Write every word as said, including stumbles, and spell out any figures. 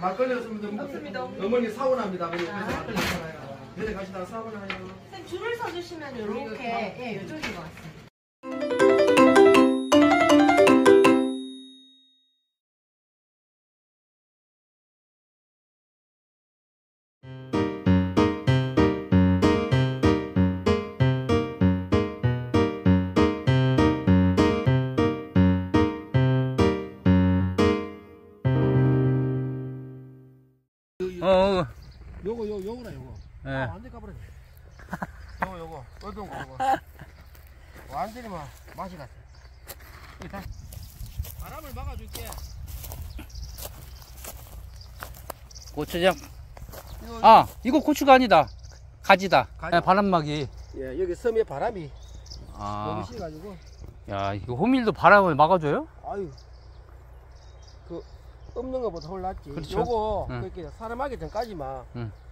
막걸리 없으면 없습니다. 어머니 사원합니다. 그래서 막걸리 있잖아요. 내려가시다가 사원을 하요. 선생님 줄을 서주시면 이렇게 예, 요쪽인 것 같습니다. 어, 요거, 요, 요거나 요거. 예. 아, 완전히 까버려. 요거, 요거. 어두운 거, 요거. 완전히 막, 맛이 같아. 바람을 막아줄게. 고추장. 이거, 아, 이거 고추가 아니다. 가지다. 가지. 예, 바람막이. 예, 여기 섬에 바람이. 아. 너무 심해가지고. 야, 이거 호밀도 바람을 막아줘요? 아유. 그, 없는 것보다 훨씬 낫지. 그렇죠? 요거 응. 그렇게 사람하기 전까지만 응.